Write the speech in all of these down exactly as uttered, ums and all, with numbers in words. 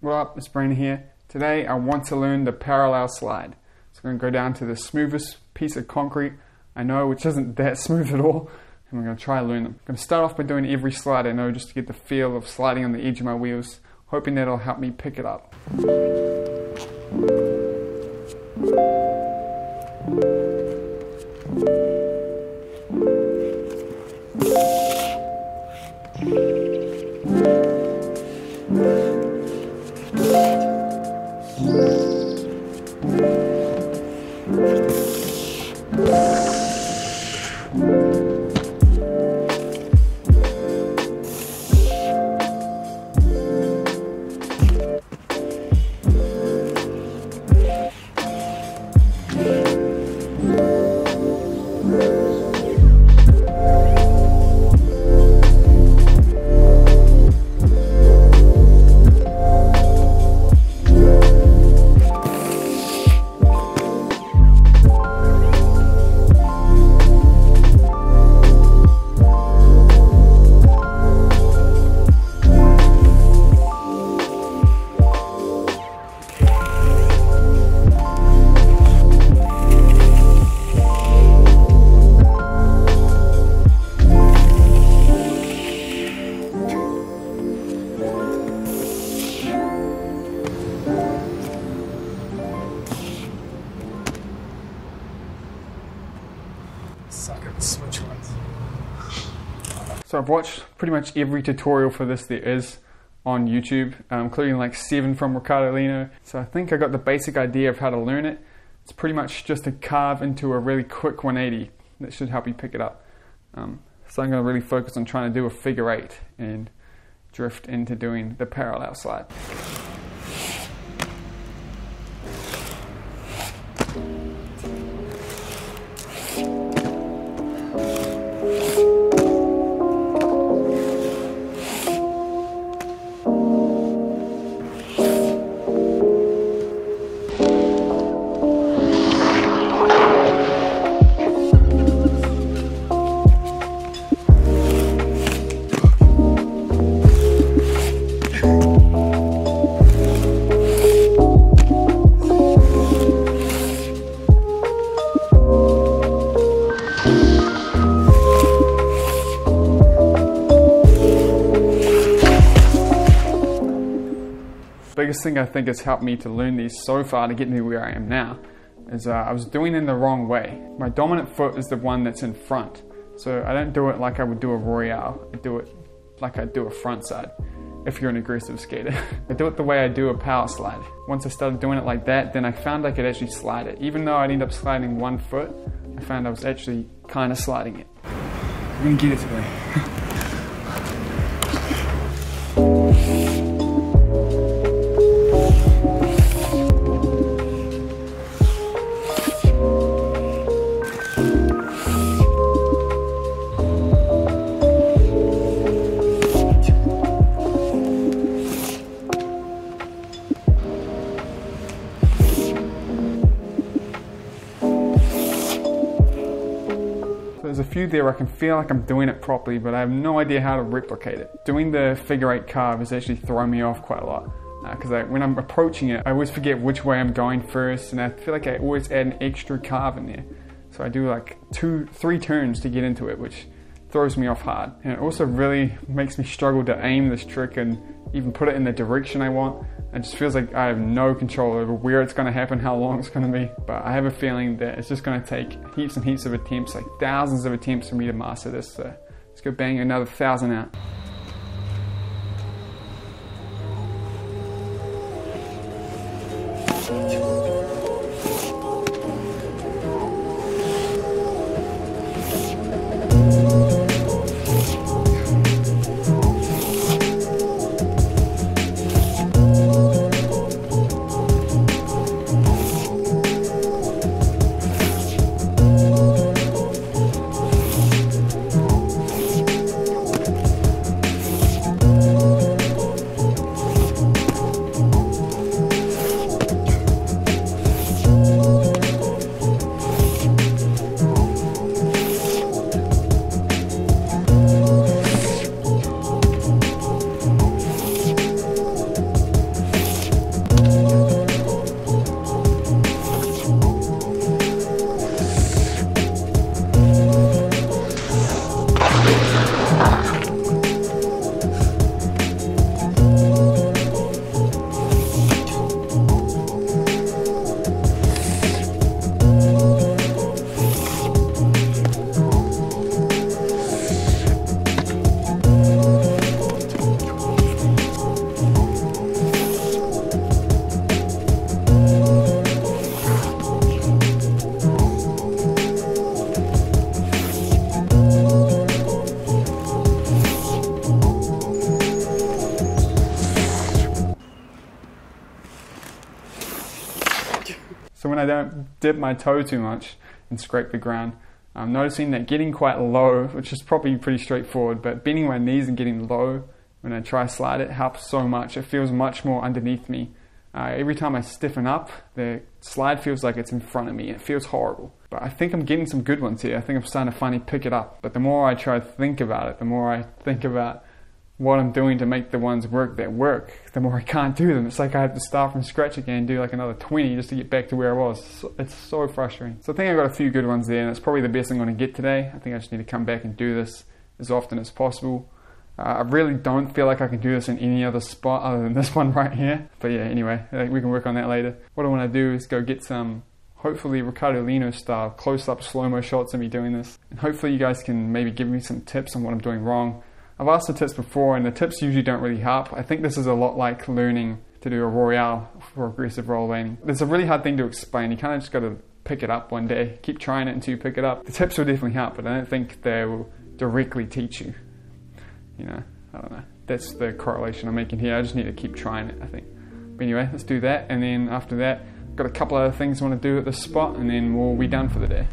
What up, it's Brandon here. Today I want to learn the parallel slide. So I'm going to go down to the smoothest piece of concrete I know, which isn't that smooth at all, and we're going to try and learn them. I'm going to start off by doing every slide I know just to get the feel of sliding on the edge of my wheels, hoping that'll help me pick it up. Switch ones. So I've watched pretty much every tutorial for this there is on YouTube, um, including like seven from Ricardo Lino. So I think I got the basic idea of how to learn it. It's pretty much just to carve into a really quick one eighty that should help you pick it up. Um, so I'm going to really focus on trying to do a figure eight and drift into doing the parallel slide. Biggest thing I think has helped me to learn these so far to get me where I am now is uh, I was doing it in the wrong way. My dominant foot is the one that's in front, so I don't do it like I would do a royale. I do it like I do a front side if you're an aggressive skater. I do it the way I do a power slide. Once I started doing it like that, then I found I could actually slide it. Even though I'd end up sliding one foot, I found I was actually kind of sliding it. I didn't get it today. There's a few there I can feel like I'm doing it properly, but I have no idea how to replicate it. Doing the figure eight carve has actually thrown me off quite a lot because uh, when I'm approaching it, I always forget which way I'm going first, and I feel like I always add an extra carve in there. So I do like two, three turns to get into it, which throws me off hard. And it also really makes me struggle to aim this trick and even put it in the direction I want. It just feels like I have no control over where it's going to happen, how long it's going to be. But I have a feeling that it's just going to take heaps and heaps of attempts, like thousands of attempts for me to master this. So let's go bang another thousand out. So when I don't dip my toe too much and scrape the ground, I'm noticing that getting quite low, which is probably pretty straightforward, but bending my knees and getting low when I try slide, it helps so much. It feels much more underneath me. Uh, every time I stiffen up, the slide feels like it's in front of me. It feels horrible. But I think I'm getting some good ones here. I think I'm starting to finally pick it up. But the more I try to think about it, the more I think about what I'm doing to make the ones work that work, the more I can't do them. It's like I have to start from scratch again and do like another twenty just to get back to where I was. It's so frustrating. So I think I got a few good ones there, and it's probably the best I'm going to get today. I think I just need to come back and do this as often as possible. Uh, I really don't feel like I can do this in any other spot other than this one right here. But yeah, anyway, we can work on that later. What I want to do is go get some, hopefully Ricardo Lino style, close-up slow-mo shots of me doing this. And hopefully you guys can maybe give me some tips on what I'm doing wrong. I've asked for tips before, and the tips usually don't really help. I think this is a lot like learning to do a royale for aggressive roll landing. It's a really hard thing to explain. You kind of just got to pick it up one day. Keep trying it until you pick it up. The tips will definitely help, but I don't think they will directly teach you. You know, I don't know. That's the correlation I'm making here. I just need to keep trying it, I think. But anyway, let's do that, and then after that, I've got a couple other things I want to do at this spot, and then we'll be done for the day.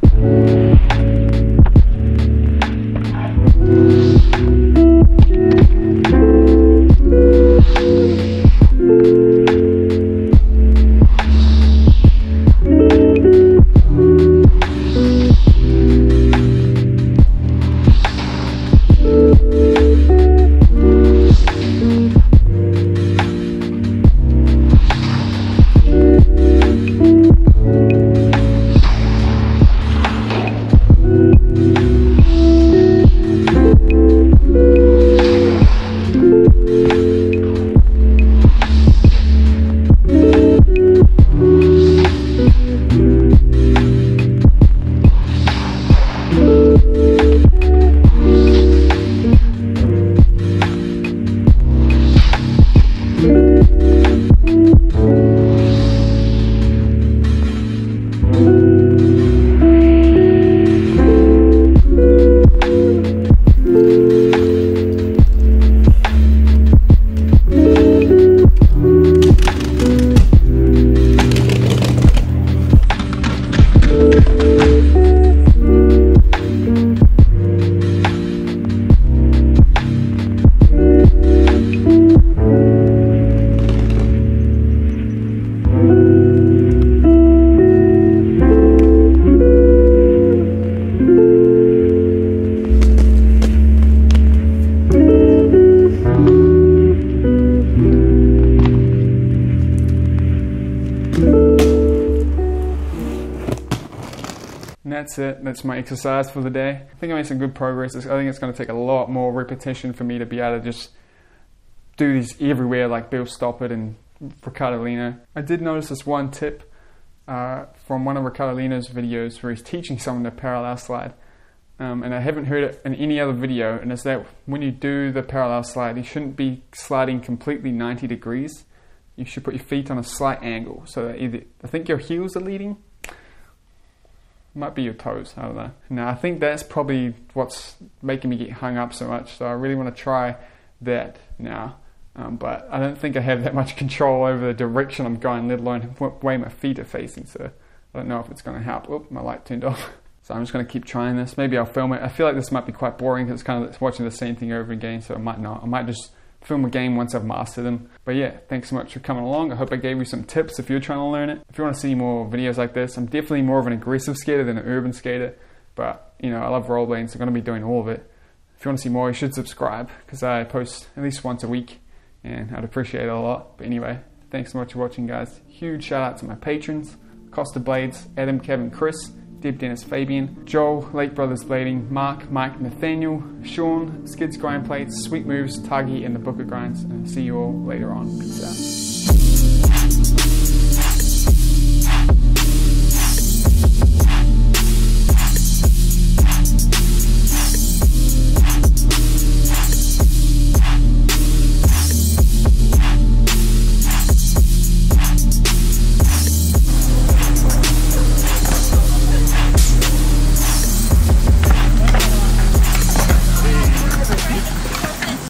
That's it, that's my exercise for the day. I think I made some good progress. I think it's going to take a lot more repetition for me to be able to just do these everywhere like Bill Stop It and Ricardo Lino. I did notice this one tip uh, from one of Ricardo Lino's videos where he's teaching someone to parallel slide. Um, and I haven't heard it in any other video, and it's that when you do the parallel slide, you shouldn't be sliding completely ninety degrees. You should put your feet on a slight angle so that either, I think your heels are leading. Might be your toes, I don't know. Now, I think that's probably what's making me get hung up so much, so I really want to try that now. Um, but I don't think I have that much control over the direction I'm going, let alone what way my feet are facing, so I don't know if it's going to help. Oop, my light turned off. So I'm just going to keep trying this. Maybe I'll film it. I feel like this might be quite boring because it's kind of watching the same thing over again, so I might not. I might just film a game once I've mastered them. But yeah, thanks so much for coming along. I hope I gave you some tips if you're trying to learn it. If you want to see more videos like this, I'm definitely more of an aggressive skater than an urban skater, but you know, I love rollerblading, so I'm going to be doing all of it. If you want to see more, you should subscribe because I post at least once a week and I'd appreciate it a lot. But anyway, thanks so much for watching, guys. Huge shout out to my patrons: Costa Blades, Adam, Kevin, Chris, Deb, Dennis, Fabian, Joel, Lake Brothers Blading, Mark, Mike, Nathaniel, Sean, Skids Grind Plates, Sweet Moves, Tagi, and the Booker Grinds. And I'll see you all later on. Peace out.